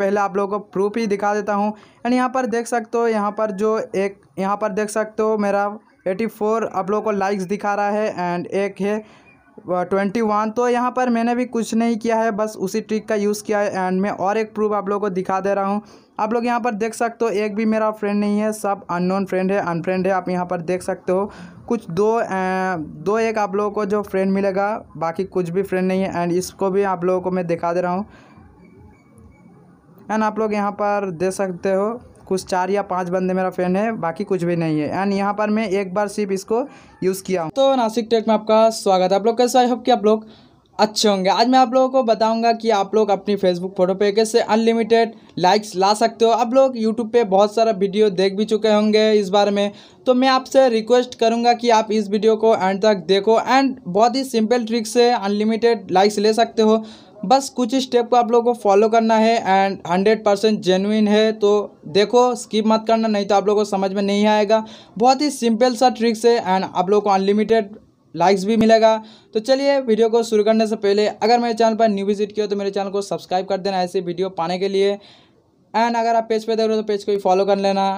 पहले आप लोगों को प्रूफ ही दिखा देता हूँ। एंड यहाँ पर देख सकते हो, यहाँ पर देख सकते हो मेरा 84 आप लोगों को लाइक्स दिखा रहा है एंड एक है 21। तो यहाँ पर मैंने भी कुछ नहीं किया है, बस उसी ट्रिक का यूज़ किया है। एंड मैं और एक प्रूफ आप लोगों को दिखा दे रहा हूँ। आप लोग यहाँ पर देख सकते हो एक भी मेरा फ्रेंड नहीं है, सब अननोन फ्रेंड है, अनफ्रेंड है। आप यहाँ पर देख सकते हो कुछ दो एक आप लोगों को जो फ्रेंड मिलेगा, बाकी कुछ भी फ्रेंड नहीं है। एंड इसको भी आप लोगों को मैं दिखा दे रहा हूँ। एंड आप लोग यहाँ पर देख सकते हो कुछ 4 या 5 बंदे मेरा फ्रेंड है, बाकी कुछ भी नहीं है। एंड यहाँ पर मैं एक बार सिर्फ इसको यूज़ किया हूँ। तो नासिक टेक में आपका स्वागत है। आप लोग कैसे, आई होप कि आप लोग अच्छे होंगे। आज मैं आप लोगों को बताऊंगा कि आप लोग अपनी फेसबुक फोटो पे कैसे अनलिमिटेड लाइक्स ला सकते हो। आप लोग यूट्यूब पे बहुत सारा वीडियो देख भी चुके होंगे इस बारे में, तो मैं आपसे रिक्वेस्ट करूंगा कि आप इस वीडियो को एंड तक देखो। एंड बहुत ही सिंपल ट्रिक से अनलिमिटेड लाइक्स ले सकते हो, बस कुछ स्टेप को आप लोगों को फॉलो करना है। एंड 100% जेन्युइन है, तो देखो, स्किप मत करना, नहीं तो आप लोगों को समझ में नहीं आएगा। बहुत ही सिंपल सा ट्रिक्स है एंड आप लोगों को अनलिमिटेड लाइक्स भी मिलेगा। तो चलिए वीडियो को शुरू करने से पहले, अगर मेरे चैनल पर न्यू विजिट किया हो तो मेरे चैनल को सब्सक्राइब कर देना ऐसे वीडियो पाने के लिए। एंड अगर आप पेज पर देख रहे हो तो पेज को भी फॉलो कर लेना।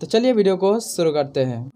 तो चलिए वीडियो को शुरू करते हैं।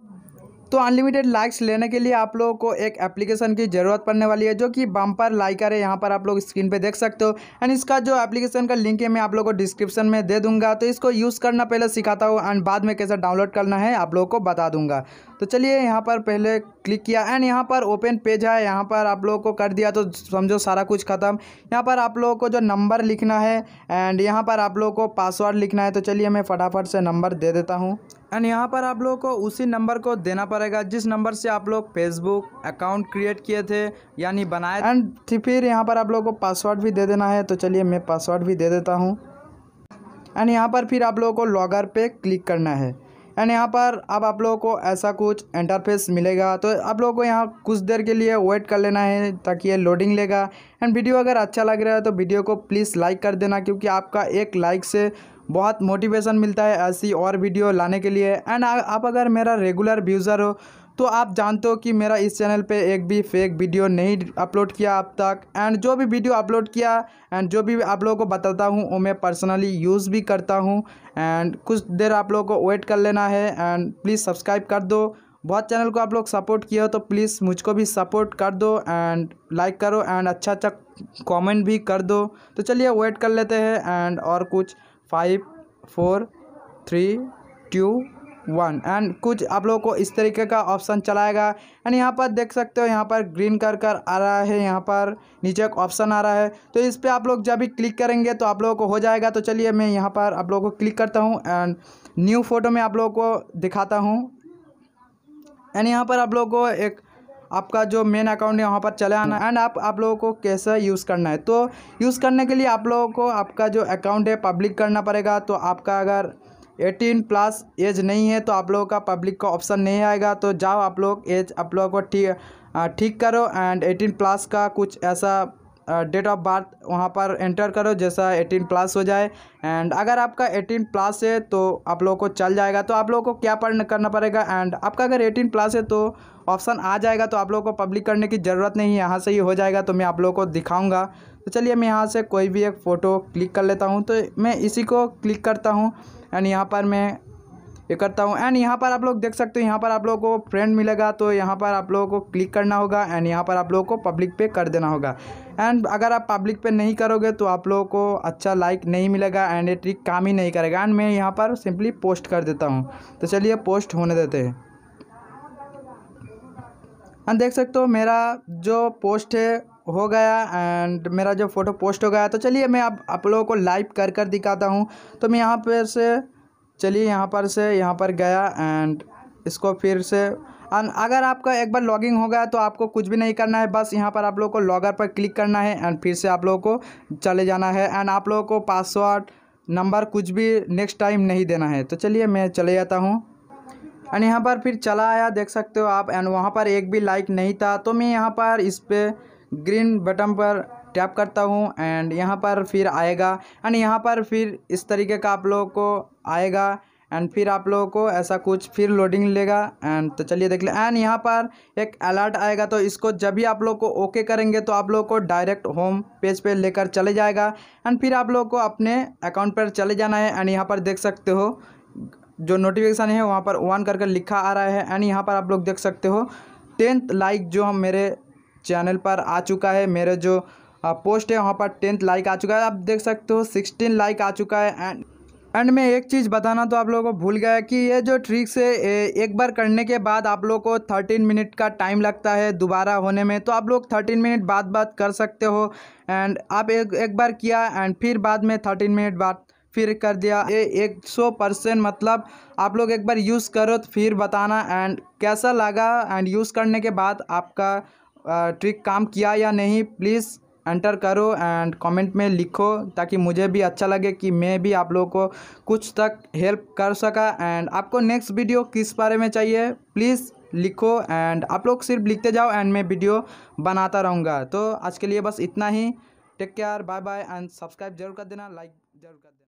तो अनलिमिटेड लाइक्स लेने के लिए आप लोगों को एक एप्लीकेशन की ज़रूरत पड़ने वाली है, जो कि बम्पर लाइकर है। यहाँ पर आप लोग स्क्रीन पे देख सकते हो। एंड इसका जो एप्लीकेशन का लिंक है मैं आप लोगों को डिस्क्रिप्शन में दे दूंगा। तो इसको यूज़ करना पहले सिखाता हूँ एंड बाद में कैसे डाउनलोड करना है आप लोगों को बता दूंगा। तो चलिए यहाँ पर पहले क्लिक किया एंड यहाँ पर ओपन पेज है। यहाँ पर आप लोगों को कर दिया तो समझो सारा कुछ खत्म। यहाँ पर आप लोगों को जो नंबर लिखना है एंड यहाँ पर आप लोगों को पासवर्ड लिखना है। तो चलिए मैं फटाफट से नंबर दे देता हूँ। एंड यहाँ पर आप लोगों को उसी नंबर को देना पड़ेगा जिस नंबर से आप लोग फेसबुक अकाउंट क्रिएट किए थे, यानी बनाए। एंड फिर यहाँ पर आप लोगों को पासवर्ड भी दे देना है। तो चलिए मैं पासवर्ड भी दे देता हूँ। एंड यहाँ पर फिर आप लोगों को लॉगर पे क्लिक करना है। एंड यहाँ पर अब आप लोगों को ऐसा कुछ इंटरफेस मिलेगा। तो आप लोगों को यहाँ कुछ देर के लिए वेट कर लेना है ताकि ये लोडिंग लेगा। एंड वीडियो अगर अच्छा लग रहा है तो वीडियो को प्लीज़ लाइक कर देना, क्योंकि आपका एक लाइक से बहुत मोटिवेशन मिलता है ऐसी और वीडियो लाने के लिए। एंड आप अगर मेरा रेगुलर व्यूज़र हो तो आप जानते हो कि मेरा इस चैनल पे एक भी फेक वीडियो नहीं अपलोड किया अब तक। एंड जो भी वीडियो अपलोड किया एंड जो भी आप लोगों को बताता हूँ वो मैं पर्सनली यूज़ भी करता हूँ। एंड कुछ देर आप लोगों को वेट कर लेना है। एंड प्लीज़ सब्सक्राइब कर दो। बहुत चैनल को आप लोग सपोर्ट किया हो तो प्लीज़ मुझको भी सपोर्ट कर दो एंड लाइक करो एंड अच्छा कॉमेंट भी कर दो। तो चलिए वेट कर लेते हैं। एंड और कुछ 5, 4, 3, 2, 1 एंड कुछ आप लोगों को इस तरीके का ऑप्शन चलाएगा। एंड यहाँ पर देख सकते हो यहाँ पर ग्रीन कर आ रहा है, यहाँ पर नीचे एक ऑप्शन आ रहा है। तो इस पर आप लोग जब भी क्लिक करेंगे तो आप लोगों को हो जाएगा। तो चलिए मैं यहाँ पर आप लोगों को क्लिक करता हूँ एंड न्यू फ़ोटो में आप लोगों को दिखाता हूँ। एंड यहाँ पर आप लोगों को एक आपका जो मेन अकाउंट है वहाँ पर चले आना। एंड आप लोगों को कैसा यूज़ करना है, तो यूज़ करने के लिए आप लोगों को आपका जो अकाउंट है पब्लिक करना पड़ेगा। तो आपका अगर 18+ एज नहीं है तो आप लोगों का पब्लिक का ऑप्शन नहीं आएगा। तो जाओ आप लोग एज आप लोगों को ठीक करो एंड 18+ का कुछ ऐसा डेट ऑफ बर्थ वहाँ पर एंटर करो जैसा 18+ हो जाए। एंड अगर आपका 18+ है तो आप लोगों को चल जाएगा। तो आप लोगों को क्या करना पड़ेगा, एंड आपका अगर 18+ है तो ऑप्शन आ जाएगा। तो आप लोगों को पब्लिक करने की ज़रूरत नहीं है, यहाँ से ही हो जाएगा। तो मैं आप लोगों को दिखाऊंगा। तो चलिए मैं यहाँ से कोई भी एक फ़ोटो क्लिक कर लेता हूँ। तो मैं इसी को क्लिक करता हूँ एंड यहाँ पर मैं ये करता हूँ। एंड यहाँ पर आप लोग देख सकते हो यहाँ पर आप लोगों को फ्रेंड मिलेगा। तो यहाँ पर आप लोगों को क्लिक करना होगा एंड यहाँ पर आप लोगों को पब्लिक पे कर देना होगा। एंड अगर आप पब्लिक पे नहीं करोगे तो आप लोगों को अच्छा लाइक नहीं मिलेगा एंड ये ट्रिक काम ही नहीं करेगा। एंड मैं यहाँ पर सिंपली पोस्ट कर देता हूँ। तो चलिए पोस्ट होने देते हैं। एंड देख सकते हो मेरा जो पोस्ट है हो गया एंड मेरा जो फ़ोटो पोस्ट हो गया। तो चलिए मैं आप लोगों को लाइव कर दिखाता हूँ। तो मैं यहाँ पर से चलिए यहाँ पर गया एंड इसको फिर से। एंड अगर आपका एक बार लॉगिंग हो गया तो आपको कुछ भी नहीं करना है, बस यहाँ पर आप लोगों को लॉगर पर क्लिक करना है एंड फिर से आप लोगों को चले जाना है। एंड आप लोगों को पासवर्ड नंबर कुछ भी नेक्स्ट टाइम नहीं देना है। तो चलिए मैं चले जाता हूँ। एंड यहाँ पर फिर चला आया, देख सकते हो आप। एंड वहाँ पर एक भी लाइक नहीं था। तो मैं यहाँ पर इस पर ग्रीन बटन पर टैप करता हूँ एंड यहाँ पर फिर आएगा। एंड यहाँ पर फिर इस तरीके का आप लोगों को आएगा। एंड फिर आप लोगों को ऐसा कुछ फिर लोडिंग लेगा एंड तो चलिए देख लें। एंड यहाँ पर एक अलर्ट आएगा, तो इसको जब भी आप लोग को ओके करेंगे तो आप लोगों को डायरेक्ट होम पेज पे लेकर चले जाएगा। एंड फिर आप लोगों को अपने अकाउंट पर चले जाना है। एंड यहाँ पर देख सकते हो जो नोटिफिकेशन है वहाँ पर ऑन करके लिखा आ रहा है। एंड यहाँ पर आप लोग देख सकते हो 10th लाइक जो हम मेरे चैनल पर आ चुका है, मेरे जो पोस्ट है वहाँ पर 10th लाइक आ चुका है। आप देख सकते हो 16 लाइक आ चुका है। एंड मैं एक चीज़ बताना तो आप लोगों को भूल गया कि ये जो ट्रिक्स है एक बार करने के बाद आप लोगों को 13 मिनट का टाइम लगता है दोबारा होने में, तो आप लोग 13 मिनट बाद कर सकते हो। एंड आप एक बार किया एंड फिर बाद में 13 मिनट बाद फिर कर दिया। ये 100% मतलब आप लोग एक बार यूज़ करो तो फिर बताना एंड कैसा लगा एंड यूज़ करने के बाद आपका ट्रिक काम किया या नहीं। प्लीज़ एंटर करो एंड कमेंट में लिखो ताकि मुझे भी अच्छा लगे कि मैं भी आप लोगों को कुछ तक हेल्प कर सका। एंड आपको नेक्स्ट वीडियो किस बारे में चाहिए प्लीज़ लिखो एंड आप लोग सिर्फ लिखते जाओ एंड मैं वीडियो बनाता रहूँगा। तो आज के लिए बस इतना ही। Take care, bye bye and subscribe जरूर कर देना, लाइक जरूर कर देना।